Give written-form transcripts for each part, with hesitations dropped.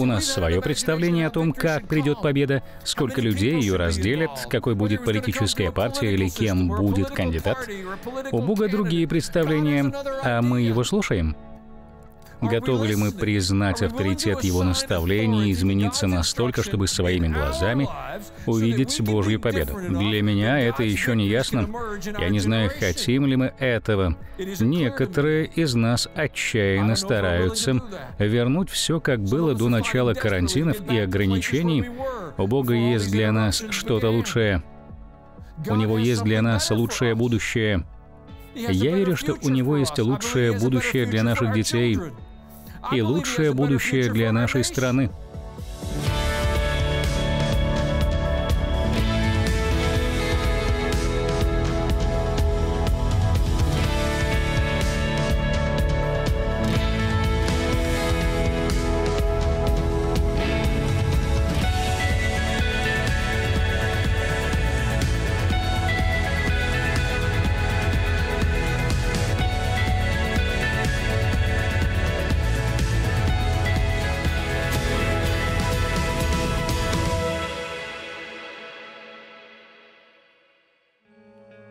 У нас свое представление о том, как придет победа, сколько людей ее разделят, какой будет политическая партия или кем будет кандидат. У Бога другие представления, а мы его слушаем. Готовы ли мы признать авторитет его наставлений и измениться настолько, чтобы своими глазами увидеть Божью победу? Для меня это еще не ясно. Я не знаю, хотим ли мы этого. Некоторые из нас отчаянно стараются вернуть все, как было до начала карантинов и ограничений. У Бога есть для нас что-то лучшее. У Него есть для нас лучшее будущее. Я верю, что у Него есть лучшее будущее для наших детей. И лучшее будущее для нашей страны.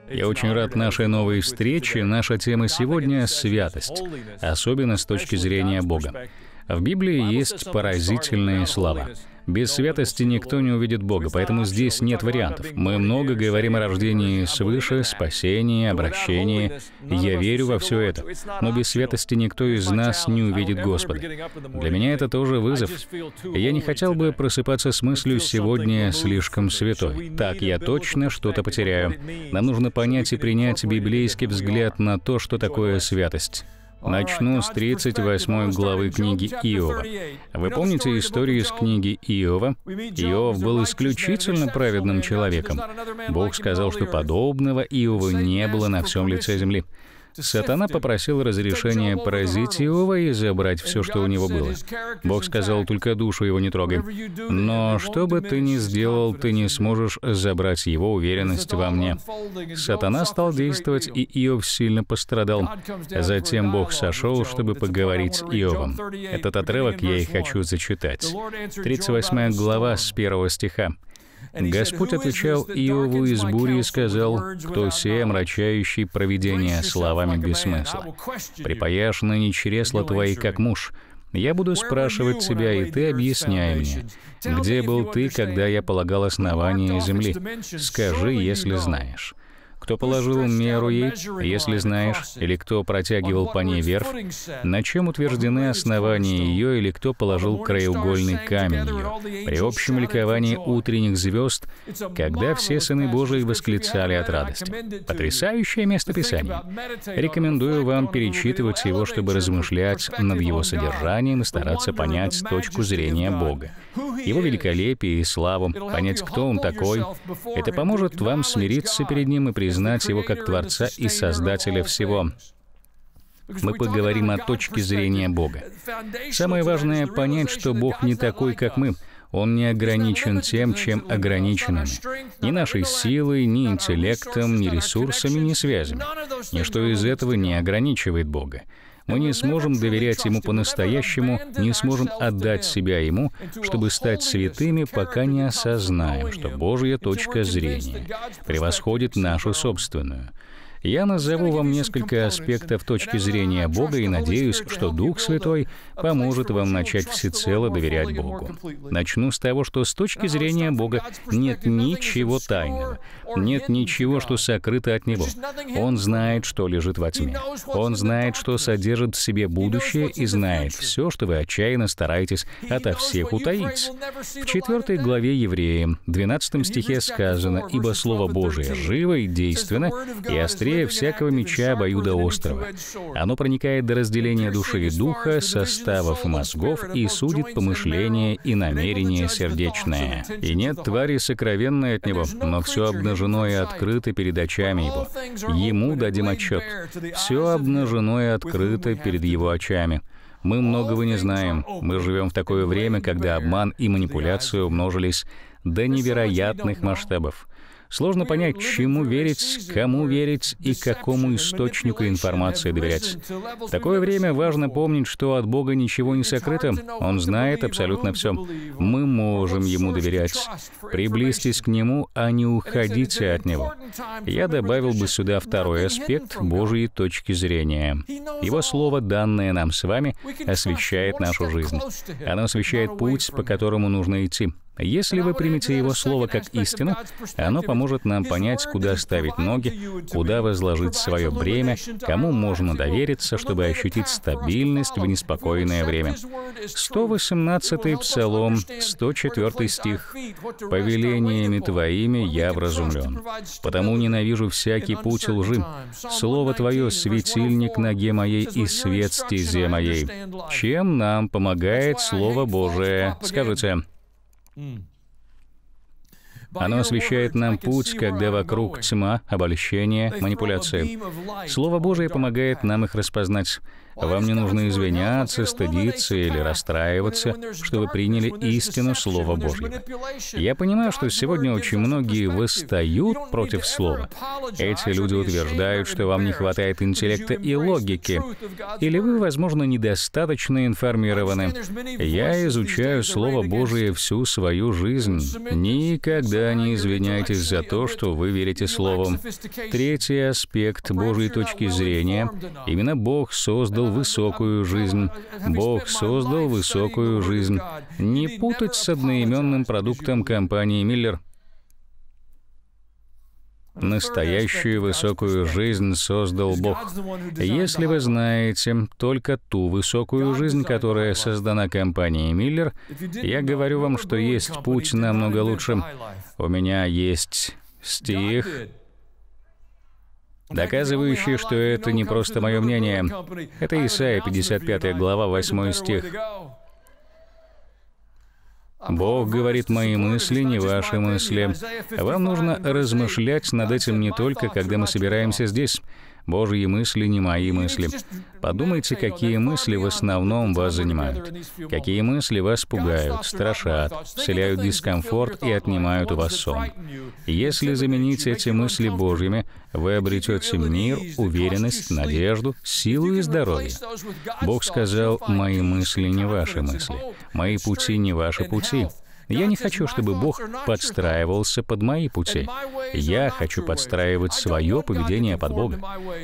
Я очень рад нашей новой встрече. Наша тема сегодня — святость, особенно с точки зрения Бога. В Библии есть поразительные слова. Без святости никто не увидит Бога, поэтому здесь нет вариантов. Мы много говорим о рождении свыше, спасении, обращении. Я верю во все это. Но без святости никто из нас не увидит Господа. Для меня это тоже вызов. Я не хотел бы просыпаться с мыслью «сегодня слишком святой». Так я точно что-то потеряю. Нам нужно понять и принять библейский взгляд на то, что такое святость. Начну с 38 главы книги Иова. Вы помните историю из книги Иова? Иов был исключительно праведным человеком. Бог сказал, что подобного Иова не было на всем лице земли. Сатана попросил разрешения поразить Иова и забрать все, что у него было. Бог сказал, только душу его не трогай. Но что бы ты ни сделал, ты не сможешь забрать его уверенность во мне. Сатана стал действовать, и Иов сильно пострадал. Затем Бог сошел, чтобы поговорить с Иовом. Этот отрывок я и хочу зачитать. 38 глава с 1 стиха. «Господь отвечал Иову из бури и сказал, кто сей, омрачающий провидение словами без смысла? Припаяшь ныне чресла твои, как муж. Я буду спрашивать тебя, и ты объясняй мне, где был ты, когда я полагал основание земли? Скажи, если знаешь. Кто положил меру ей, если знаешь, или кто протягивал по ней верфь? На чем утверждены основания ее, или кто положил краеугольный камень ее? При общем ликовании утренних звезд, когда все сыны Божии восклицали от радости». Потрясающее местописание. Рекомендую вам перечитывать его, чтобы размышлять над его содержанием и стараться понять точку зрения Бога, его великолепие и славу, понять, кто он такой. Это поможет вам смириться перед ним и признать его как Творца и Создателя всего. Мы поговорим о точке зрения Бога. Самое важное — понять, что Бог не такой, как мы. Он не ограничен тем, чем ограничены мы. Ни нашей силой, ни интеллектом, ни ресурсами, ни связями. Ничто из этого не ограничивает Бога. Мы не сможем доверять Ему по-настоящему, не сможем отдать себя Ему, чтобы стать святыми, пока не осознаем, что Божья точка зрения превосходит нашу собственную. Я назову вам несколько аспектов точки зрения Бога и надеюсь, что Дух Святой поможет вам начать всецело доверять Богу. Начну с того, что с точки зрения Бога нет ничего тайного, нет ничего, что сокрыто от Него. Он знает, что лежит во тьме. Он знает, что содержит в себе будущее и знает все, что вы отчаянно стараетесь ото всех утаить. В 4 главе Евреям, 12 стихе сказано, «Ибо Слово Божие живо и действенно, и острее всякого меча обоюдоострого. Оно проникает до разделения души и духа, составов мозгов и судит помышление и намерение сердечное. И нет твари сокровенной от него, но все обнажено и открыто перед очами его. Ему дадим отчет. Все обнажено и открыто перед его очами». Мы многого не знаем. Мы живем в такое время, когда обман и манипуляции умножились до невероятных масштабов. Сложно понять, чему верить, кому верить и какому источнику информации доверять. В такое время важно помнить, что от Бога ничего не сокрыто. Он знает абсолютно все. Мы можем Ему доверять. Приблизьтесь к Нему, а не уходите от Него. Я добавил бы сюда второй аспект Божьей точки зрения. Его Слово, данное нам с вами, освещает нашу жизнь. Оно освещает путь, по которому нужно идти. Если вы примете Его Слово как истину, оно поможет нам понять, куда ставить ноги, куда возложить свое бремя, кому можно довериться, чтобы ощутить стабильность в неспокойное время. 118-й Псалом, 104 стих. «Повелениями Твоими я вразумлен, потому ненавижу всякий путь лжи. Слово Твое — светильник ноге моей и свет стезе моей». Чем нам помогает Слово Божие? Скажите. Оно освещает нам путь, когда вокруг тьма, обольщение, манипуляции. Слово Божие помогает нам их распознать. Вам не нужно извиняться, стыдиться или расстраиваться, что вы приняли истину Слова Божьего. Я понимаю, что сегодня очень многие восстают против Слова. Эти люди утверждают, что вам не хватает интеллекта и логики, или вы, возможно, недостаточно информированы. Я изучаю Слово Божие всю свою жизнь. Никогда не извиняйтесь за то, что вы верите Словом. Третий аспект Божьей точки зрения. Именно Бог создал высокую жизнь. Бог создал высокую жизнь. Не путать с одноименным продуктом компании Миллер. Настоящую высокую жизнь создал Бог. Если вы знаете только ту высокую жизнь, которая создана компанией Миллер, я говорю вам, что есть путь намного лучше. У меня есть стих, доказывающие, что это не просто мое мнение. Это Исаия, 55 глава, 8 стих. «Бог говорит мои мысли, не ваши мысли». Вам нужно размышлять над этим не только, когда мы собираемся здесь. «Божьи мысли, не мои мысли». Подумайте, какие мысли в основном вас занимают, какие мысли вас пугают, страшат, вселяют дискомфорт и отнимают у вас сон. Если заменить эти мысли Божьими, вы обретете мир, уверенность, надежду, силу и здоровье. Бог сказал: «Мои мысли, не ваши мысли, мои пути, не ваши пути». Я не хочу, чтобы Бог подстраивался под мои пути. Я хочу подстраивать свое поведение под Бога.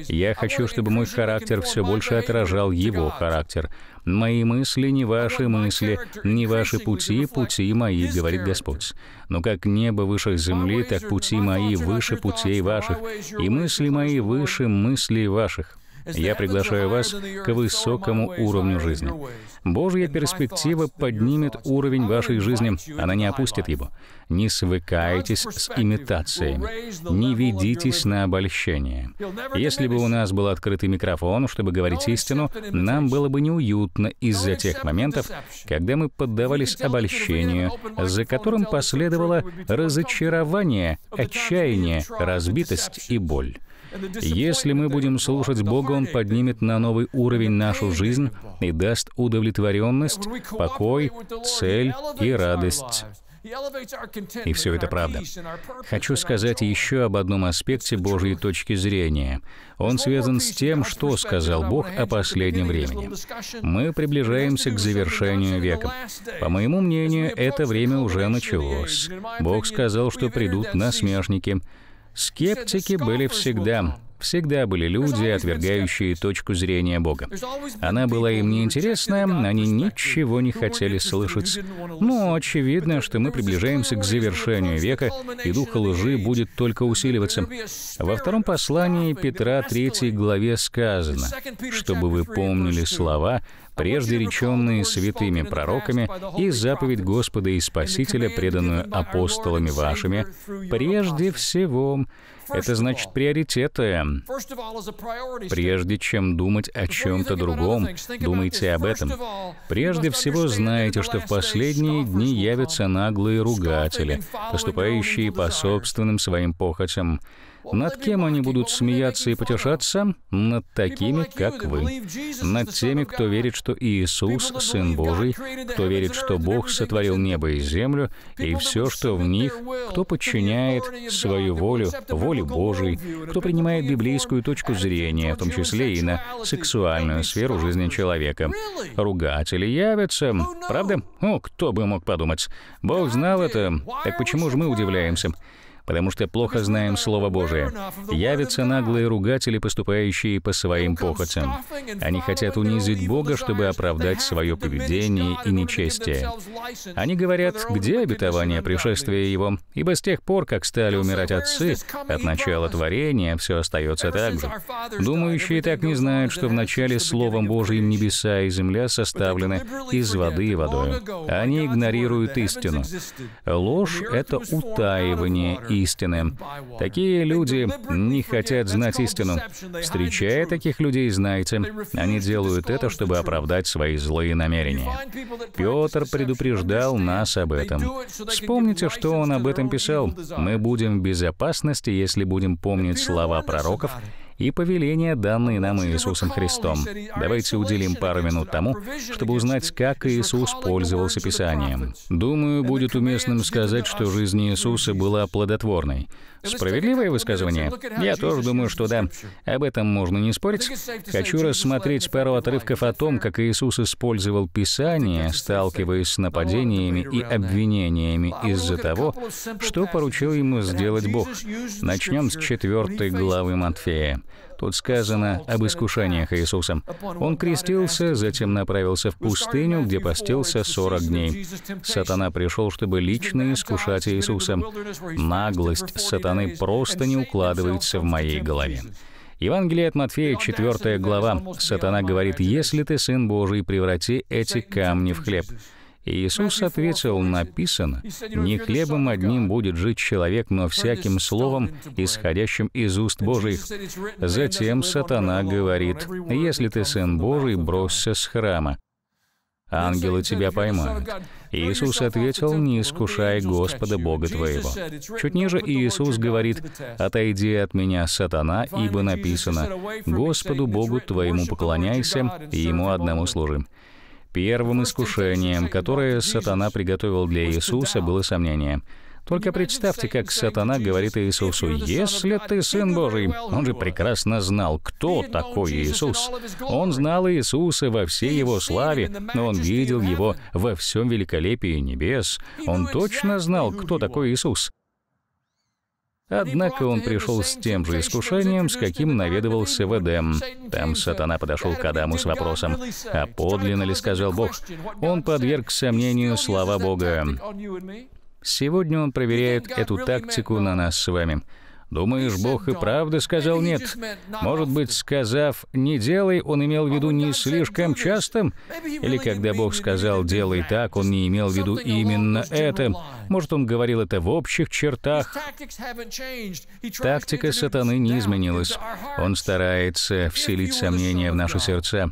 Я хочу, чтобы мой характер все больше отражал Его характер. «Мои мысли, не ваши пути, пути мои, говорит Господь. Но как небо выше земли, так пути мои выше путей ваших, и мысли мои выше мыслей ваших». Я приглашаю вас к высокому уровню жизни. Божья перспектива поднимет уровень вашей жизни, она не опустит его. Не свыкайтесь с имитациями, не ведитесь на обольщение. Если бы у нас был открытый микрофон, чтобы говорить истину, нам было бы неуютно из-за тех моментов, когда мы поддавались обольщению, за которым последовало разочарование, отчаяние, разбитость и боль. Если мы будем слушать Бога, Он поднимет на новый уровень нашу жизнь и даст удовлетворенность, покой, цель и радость. И все это правда. Хочу сказать еще об одном аспекте Божьей точки зрения. Он связан с тем, что сказал Бог о последнем времени. Мы приближаемся к завершению века. По моему мнению, это время уже началось. Бог сказал, что придут насмешники. Скептики были всегда. Всегда были люди, отвергающие точку зрения Бога. Она была им неинтересна, они ничего не хотели слышать. Но очевидно, что мы приближаемся к завершению века, и дух лжи будет только усиливаться. Во втором послании Петра 3 главе сказано: «Чтобы вы помнили слова, прежде реченные святыми пророками, и заповедь Господа и Спасителя, преданную апостолами вашими, прежде всего». Это значит приоритеты. Прежде чем думать о чем-то другом, думайте об этом. Прежде всего, знайте, что в последние дни явятся наглые ругатели, поступающие по собственным своим похотям. Над кем они будут смеяться и потешаться? Над такими, как вы. Над теми, кто верит, что Иисус — Сын Божий, кто верит, что Бог сотворил небо и землю, и все, что в них, кто подчиняет свою волю, воле Божией, кто принимает библейскую точку зрения, в том числе и на сексуальную сферу жизни человека. Ругатели явятся. Правда? О, кто бы мог подумать. Бог знал это. Так почему же мы удивляемся? Потому что плохо знаем Слово Божие. Явятся наглые ругатели, поступающие по своим похотям. Они хотят унизить Бога, чтобы оправдать свое поведение и нечестие. Они говорят, где обетование пришествия Его? Ибо с тех пор, как стали умирать отцы, от начала творения все остается так же. Думающие так не знают, что в начале Словом Божьим небеса и земля составлены из воды и водой. Они игнорируют истину. Ложь — это утаивание истины. Такие люди не хотят знать истину. Встречая таких людей, знайте, они делают это, чтобы оправдать свои злые намерения. Петр предупреждал нас об этом. Вспомните, что он об этом писал. Мы будем в безопасности, если будем помнить слова пророков и повеления, данные нам Иисусом Христом. Давайте уделим пару минут тому, чтобы узнать, как Иисус пользовался Писанием. Думаю, будет уместным сказать, что жизнь Иисуса была плодотворной. Справедливое высказывание? Я тоже думаю, что да. Об этом можно не спорить. Хочу рассмотреть пару отрывков о том, как Иисус использовал Писание, сталкиваясь с нападениями и обвинениями из-за того, что поручил ему сделать Бог. Начнем с 4 главы Матфея. Тут сказано об искушениях Иисуса. Он крестился, затем направился в пустыню, где постился 40 дней. Сатана пришел, чтобы лично искушать Иисуса. Наглость сатаны просто не укладывается в моей голове. Евангелие от Матфея, 4 глава. Сатана говорит: «Если ты Сын Божий, преврати эти камни в хлеб». Иисус ответил: «Написано, не хлебом одним будет жить человек, но всяким словом, исходящим из уст Божьих». Затем сатана говорит: «Если ты Сын Божий, бросься с храма. Ангелы тебя поймают». Иисус ответил: «Не искушай Господа Бога твоего». Чуть ниже Иисус говорит: «Отойди от меня, сатана, ибо написано, Господу Богу твоему поклоняйся, и Ему одному служи». Первым искушением, которое сатана приготовил для Иисуса, было сомнение. Только представьте, как сатана говорит Иисусу: «Если ты Сын Божий». Он же прекрасно знал, кто такой Иисус. Он знал Иисуса во всей Его славе, но он видел Его во всем великолепии небес. Он точно знал, кто такой Иисус. Однако он пришел с тем же искушением, с каким наведывался в Эдем. Там сатана подошел к Адаму с вопросом: «А подлинно ли сказал Бог?» Он подверг сомнению слова Бога. Сегодня он проверяет эту тактику на нас с вами. Думаешь, Бог и правда сказал «нет»? Может быть, сказав «не делай», он имел в виду «не слишком часто»? Или когда Бог сказал «делай так», он не имел в виду именно это? Может, он говорил это в общих чертах? Тактика сатаны не изменилась. Он старается вселить сомнения в наши сердца.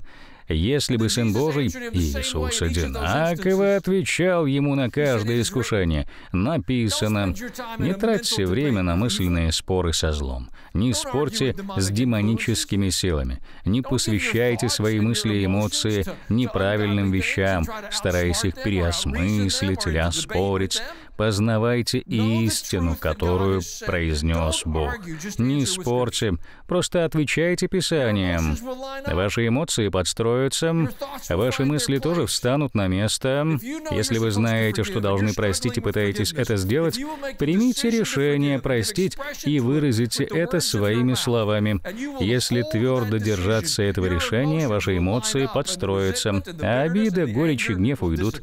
«Если бы Сын Божий», Иисус одинаково отвечал ему на каждое искушение. Написано: «Не тратьте время на мысленные споры со злом, не спорьте с демоническими силами, не посвящайте свои мысли и эмоции неправильным вещам, стараясь их переосмыслить или оспорить. Познавайте истину, которую произнес Бог». Не спорьте, просто отвечайте Писанием. Ваши эмоции подстроятся, ваши мысли тоже встанут на место. Если вы знаете, что должны простить, и пытаетесь это сделать, примите решение простить и выразите это своими словами. Если твердо держаться этого решения, ваши эмоции подстроятся, а обида, горечь и гнев уйдут.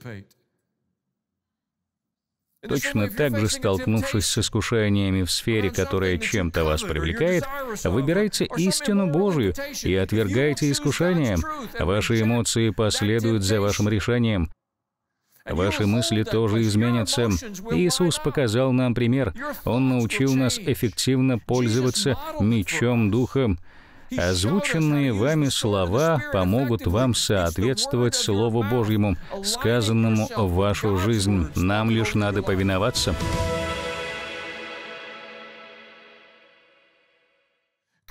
Точно так же, столкнувшись с искушениями в сфере, которая чем-то вас привлекает, выбирайте истину Божию и отвергайте искушения. Ваши эмоции последуют за вашим решением. Ваши мысли тоже изменятся. Иисус показал нам пример. Он научил нас эффективно пользоваться мечом Духа. Озвученные вами слова помогут вам соответствовать Слову Божьему, сказанному в вашу жизнь. Нам лишь надо повиноваться.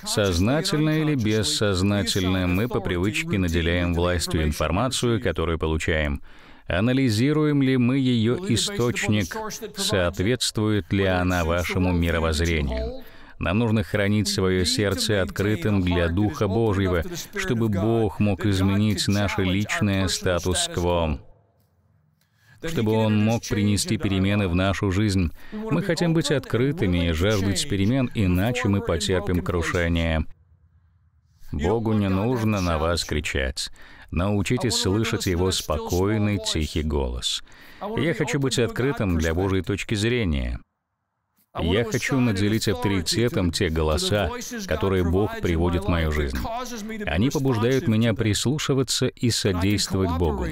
Сознательно или бессознательно мы по привычке наделяем властью информацию, которую получаем. Анализируем ли мы ее источник, соответствует ли она вашему мировоззрению. Нам нужно хранить свое сердце открытым для Духа Божьего, чтобы Бог мог изменить наше личное статус-кво, чтобы Он мог принести перемены в нашу жизнь. Мы хотим быть открытыми и жаждать перемен, иначе мы потерпим крушение. Богу не нужно на вас кричать. Научитесь слышать Его спокойный, тихий голос. Я хочу быть открытым для Божьей точки зрения. Я хочу наделить авторитетом те голоса, которые Бог приводит в мою жизнь. Они побуждают меня прислушиваться и содействовать Богу.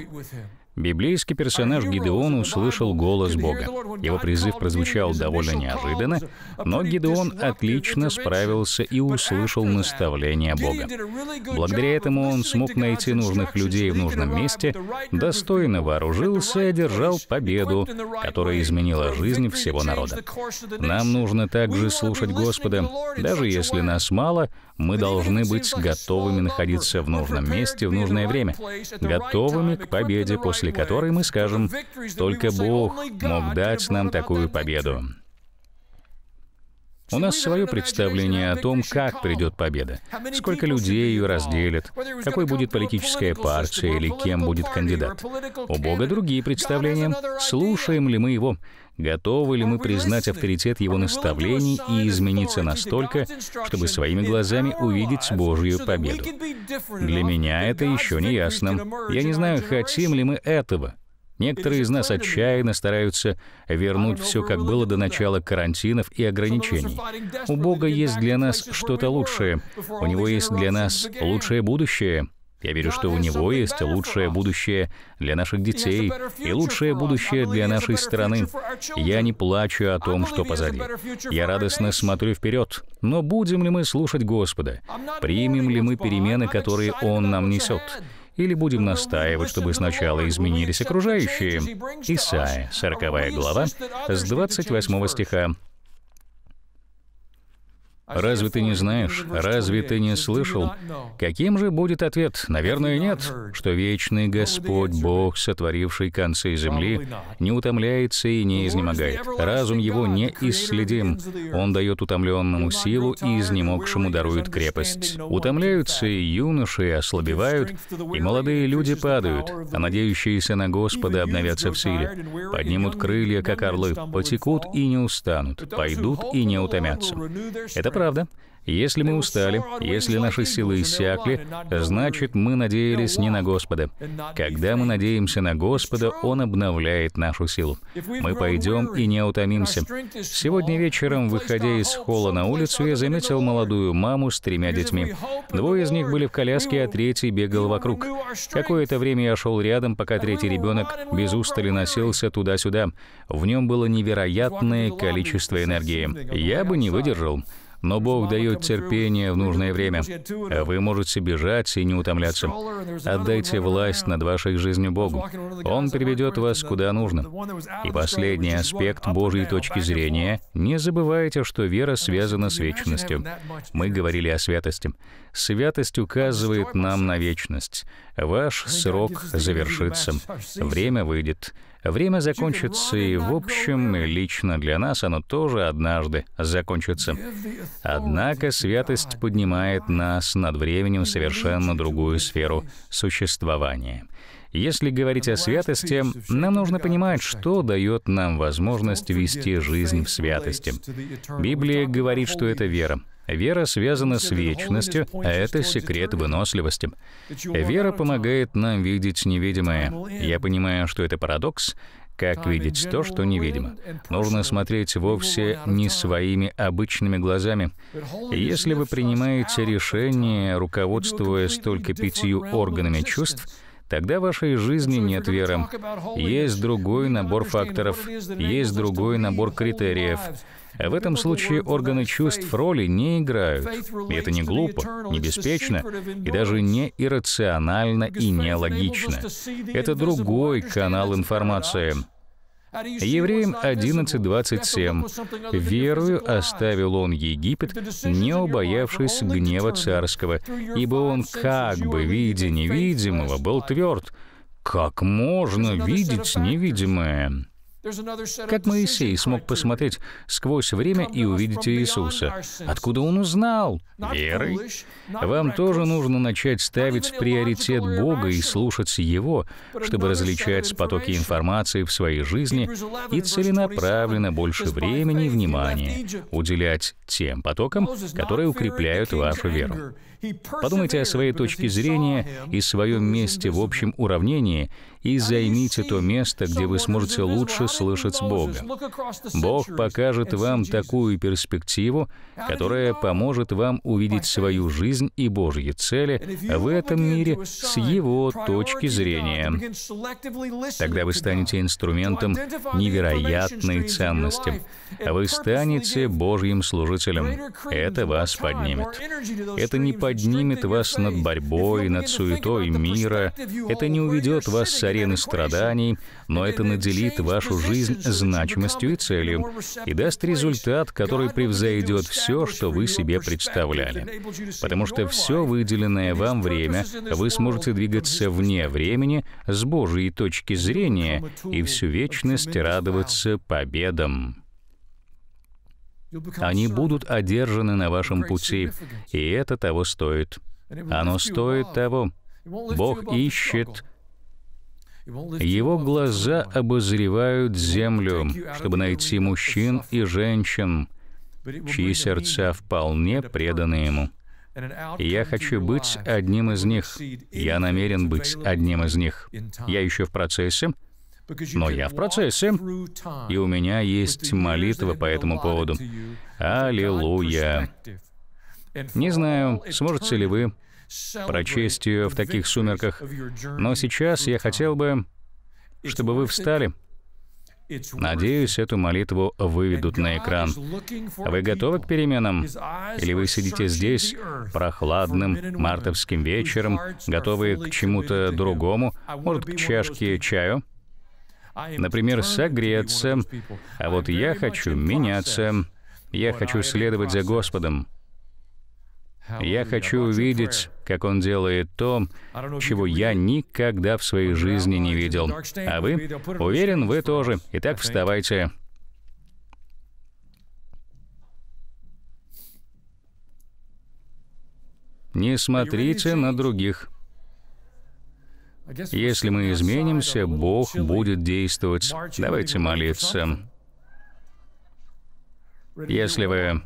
Библейский персонаж Гедеон услышал голос Бога. Его призыв прозвучал довольно неожиданно, но Гедеон отлично справился и услышал наставление Бога. Благодаря этому он смог найти нужных людей в нужном месте, достойно вооружился и одержал победу, которая изменила жизнь всего народа. Нам нужно также слушать Господа. Даже если нас мало, мы должны быть готовыми находиться в нужном месте в нужное время, готовыми к победе, после которой мы скажем: «Только Бог мог дать нам такую победу». У нас свое представление о том, как придет победа, сколько людей ее разделит, какой будет политическая партия или кем будет кандидат. У Бога другие представления. Слушаем ли мы Его? Готовы ли мы признать авторитет Его наставлений и измениться настолько, чтобы своими глазами увидеть Божью победу? Для меня это еще не ясно. Я не знаю, хотим ли мы этого. Некоторые из нас отчаянно стараются вернуть все, как было до начала карантинов и ограничений. У Бога есть для нас что-то лучшее. У Него есть для нас лучшее будущее. Я верю, что у Него есть лучшее будущее для наших детей и лучшее будущее для нашей страны. Я не плачу о том, что позади. Я радостно смотрю вперед. Но будем ли мы слушать Господа? Примем ли мы перемены, которые Он нам несет? Или будем настаивать, чтобы сначала изменились окружающие? Исаия, 40 глава, с 28 стиха. «Разве ты не знаешь? Разве ты не слышал?» Каким же будет ответ? Наверное, нет. Что вечный Господь, Бог, сотворивший концы земли, не утомляется и не изнемогает. Разум Его не исследим. Он дает утомленному силу, и изнемогшему дарует крепость. Утомляются и юноши, и ослабевают, и молодые люди падают, а надеющиеся на Господа обновятся в силе. Поднимут крылья, как орлы, потекут и не устанут, пойдут и не утомятся. Это правда. Если мы устали, если наши силы иссякли, значит, мы надеялись не на Господа. Когда мы надеемся на Господа, Он обновляет нашу силу. Мы пойдем и не утомимся. Сегодня вечером, выходя из холла на улицу, я заметил молодую маму с 3 детьми. 2 из них были в коляске, а 3 бегал вокруг. Какое-то время я шел рядом, пока 3 ребенок без устали носился туда-сюда. В нем было невероятное количество энергии. Я бы не выдержал. Но Бог дает терпение в нужное время. Вы можете бежать и не утомляться. Отдайте власть над вашей жизнью Богу. Он приведет вас куда нужно. И последний аспект Божьей точки зрения. Не забывайте, что вера связана с вечностью. Мы говорили о святости. Святость указывает нам на вечность. Ваш срок завершится. Время выйдет. Время закончится, и, в общем, лично для нас оно тоже однажды закончится. Однако святость поднимает нас над временем в совершенно другую сферу существования. Если говорить о святости, нам нужно понимать, что дает нам возможность вести жизнь в святости. Библия говорит, что это вера. Вера связана с вечностью, а это секрет выносливости. Вера помогает нам видеть невидимое. Я понимаю, что это парадокс. Как видеть то, что невидимо? Нужно смотреть вовсе не своими обычными глазами. Если вы принимаете решение, руководствуясь только 5 органами чувств, тогда в вашей жизни нет веры. Есть другой набор факторов, есть другой набор критериев. В этом случае органы чувств роли не играют. И это не глупо, не беспечно, и даже не иррационально и нелогично. Это другой канал информации. Евреям 11:27. «Верою оставил он Египет, не убоявшись гнева царского, ибо он как бы, видя невидимого, был тверд. Как можно видеть невидимое?» Как Моисей смог посмотреть сквозь время и увидеть Иисуса? Откуда он узнал? Верой. Вам тоже нужно начать ставить в приоритет Бога и слушаться Его, чтобы различать потоки информации в своей жизни и целенаправленно больше времени и внимания уделять тем потокам, которые укрепляют вашу веру. Подумайте о своей точке зрения и своем месте в общем уравнении и займите то место, где вы сможете лучше слышать Бога. Бог покажет вам такую перспективу, которая поможет вам увидеть свою жизнь и Божьи цели в этом мире с Его точки зрения. Тогда вы станете инструментом невероятной ценности. Вы станете Божьим служителем. Это вас поднимет. Это не поднимет вас над борьбой, над суетой мира. Это не уведет вас с арены страданий, но это наделит вашу жизнь значимостью и целью и даст результат, который превзойдет все, что вы себе представляли. Потому что все выделенное вам время вы сможете двигаться вне времени с Божьей точки зрения и всю вечность радоваться победам. Они будут одержаны на вашем пути, и это того стоит. Оно стоит того. Бог ищет. Его глаза обозревают землю, чтобы найти мужчин и женщин, чьи сердца вполне преданы Ему. Я хочу быть одним из них. Я намерен быть одним из них. Я еще в процессе. Но я в процессе, и у меня есть молитва по этому поводу. Аллилуйя! Не знаю, сможете ли вы прочесть ее в таких сумерках, но сейчас я хотел бы, чтобы вы встали. Надеюсь, эту молитву выведут на экран. Вы готовы к переменам? Или вы сидите здесь прохладным мартовским вечером, готовы к чему-то другому, может, к чашке чаю? Например, согреться. А вот я хочу меняться. Я хочу следовать за Господом. Я хочу увидеть, как Он делает то, чего я никогда в своей жизни не видел. А вы? Уверен, вы тоже. Итак, вставайте. Не смотрите на других. Если мы изменимся, Бог будет действовать. Давайте молиться. Если вы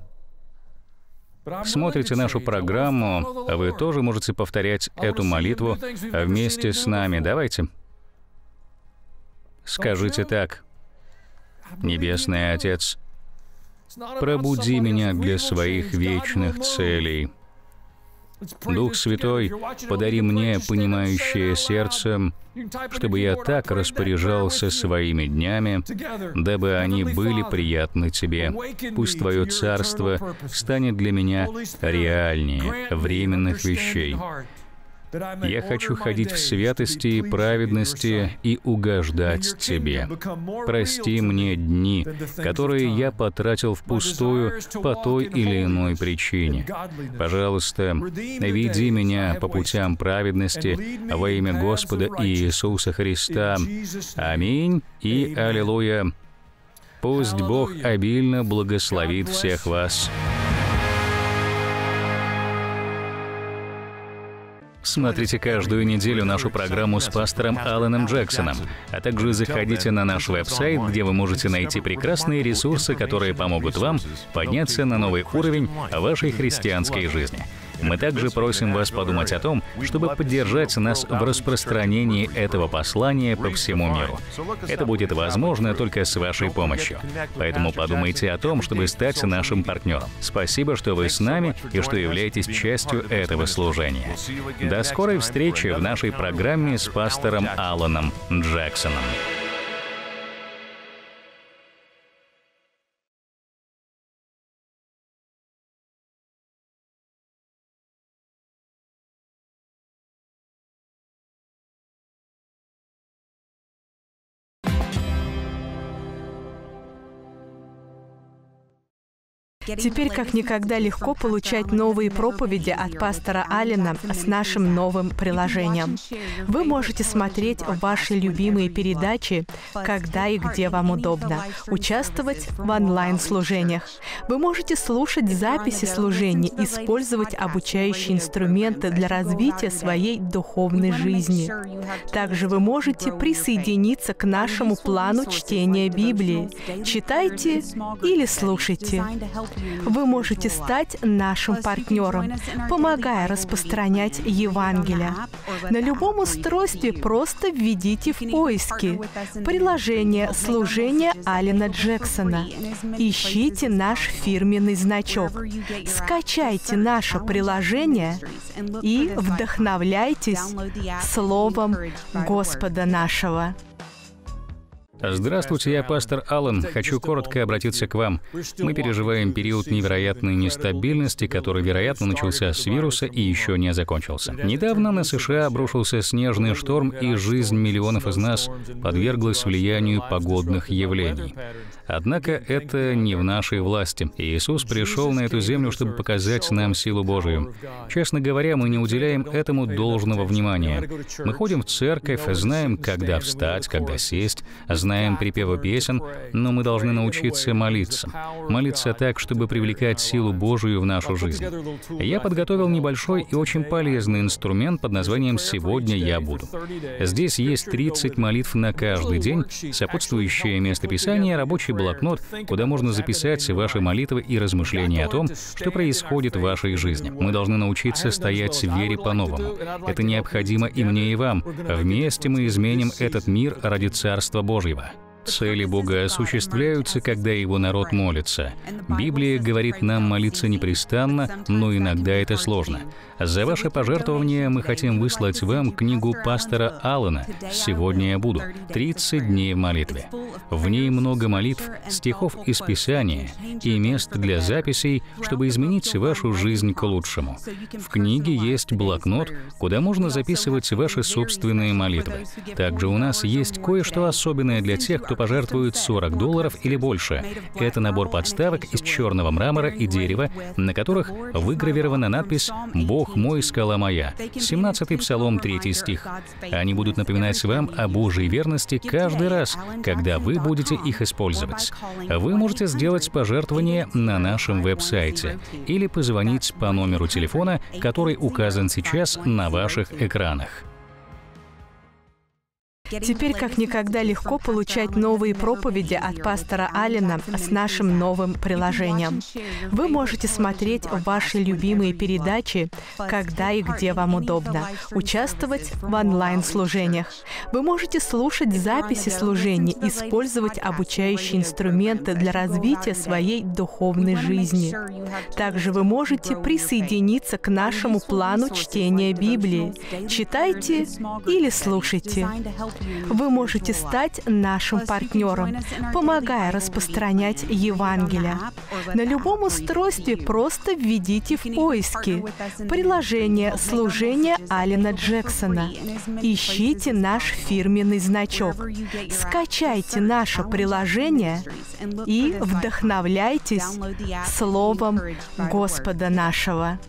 смотрите нашу программу, вы тоже можете повторять эту молитву вместе с нами. Давайте. Скажите так. Небесный Отец, пробуди меня для своих вечных целей. Дух Святой, подари мне понимающее сердце, чтобы я так распоряжался своими днями, дабы они были приятны Тебе. Пусть Твое Царство станет для меня реальнее временных вещей. Я хочу ходить в святости и праведности и угождать Тебе. Прости мне дни, которые я потратил впустую по той или иной причине. Пожалуйста, веди меня по путям праведности во имя Господа Иисуса Христа. Аминь и аллилуйя. Пусть Бог обильно благословит всех вас. Смотрите каждую неделю нашу программу с пастором Алленом Джексоном, а также заходите на наш веб-сайт, где вы можете найти прекрасные ресурсы, которые помогут вам подняться на новый уровень вашей христианской жизни. Мы также просим вас подумать о том, чтобы поддержать нас в распространении этого послания по всему миру. Это будет возможно только с вашей помощью. Поэтому подумайте о том, чтобы стать нашим партнером. Спасибо, что вы с нами и что являетесь частью этого служения. До скорой встречи в нашей программе с пастором Алленом Джексоном. Теперь как никогда легко получать новые проповеди от пастора Аллена с нашим новым приложением. Вы можете смотреть ваши любимые передачи, когда и где вам удобно, участвовать в онлайн-служениях. Вы можете слушать записи служений, использовать обучающие инструменты для развития своей духовной жизни. Также вы можете присоединиться к нашему плану чтения Библии. Читайте или слушайте. Вы можете стать нашим партнером, помогая распространять Евангелие. На любом устройстве просто введите в поиски приложение «Служение Аллена Джексона». Ищите наш фирменный значок. Скачайте наше приложение и вдохновляйтесь Словом Господа нашего. Здравствуйте, я пастор Аллен. Хочу коротко обратиться к вам. Мы переживаем период невероятной нестабильности, который, вероятно, начался с вируса и еще не закончился. Недавно на США обрушился снежный шторм, и жизнь миллионов из нас подверглась влиянию погодных явлений. Однако это не в нашей власти. Иисус пришел на эту землю, чтобы показать нам силу Божию. Честно говоря, мы не уделяем этому должного внимания. Мы ходим в церковь, знаем, когда встать, когда сесть, знаем припевы песен, но мы должны научиться молиться. Молиться так, чтобы привлекать силу Божию в нашу жизнь. Я подготовил небольшой и очень полезный инструмент под названием «Сегодня я буду». Здесь есть 30 молитв на каждый день, сопутствующее местописание, рабочий блокнот, куда можно записать ваши молитвы и размышления о том, что происходит в вашей жизни. Мы должны научиться стоять в вере по-новому. Это необходимо и мне, и вам. Вместе мы изменим этот мир ради Царства Божьего. Цели Бога осуществляются, когда Его народ молится. Библия говорит нам молиться непрестанно, но иногда это сложно. За ваше пожертвование мы хотим выслать вам книгу пастора Аллена «Сегодня я буду. 30 дней в молитве». В ней много молитв, стихов из Писания и мест для записей, чтобы изменить вашу жизнь к лучшему. В книге есть блокнот, куда можно записывать ваши собственные молитвы. Также у нас есть кое-что особенное для тех, кто пожертвует $40 или больше. Это набор подставок из черного мрамора и дерева, на которых выгравирована надпись «Бог мой, скала моя», 17-й Псалом, 3 стих. Они будут напоминать вам о Божьей верности каждый раз, когда вы будете их использовать. Вы можете сделать пожертвование на нашем веб-сайте или позвонить по номеру телефона, который указан сейчас на ваших экранах. Теперь как никогда легко получать новые проповеди от пастора Аллена с нашим новым приложением. Вы можете смотреть ваши любимые передачи, когда и где вам удобно, участвовать в онлайн-служениях. Вы можете слушать записи служений, использовать обучающие инструменты для развития своей духовной жизни. Также вы можете присоединиться к нашему плану чтения Библии. Читайте или слушайте. Вы можете стать нашим партнером, помогая распространять Евангелие. На любом устройстве просто введите в поиски приложение «Служение Аллена Джексона». Ищите наш фирменный значок. Скачайте наше приложение и вдохновляйтесь Словом Господа нашего.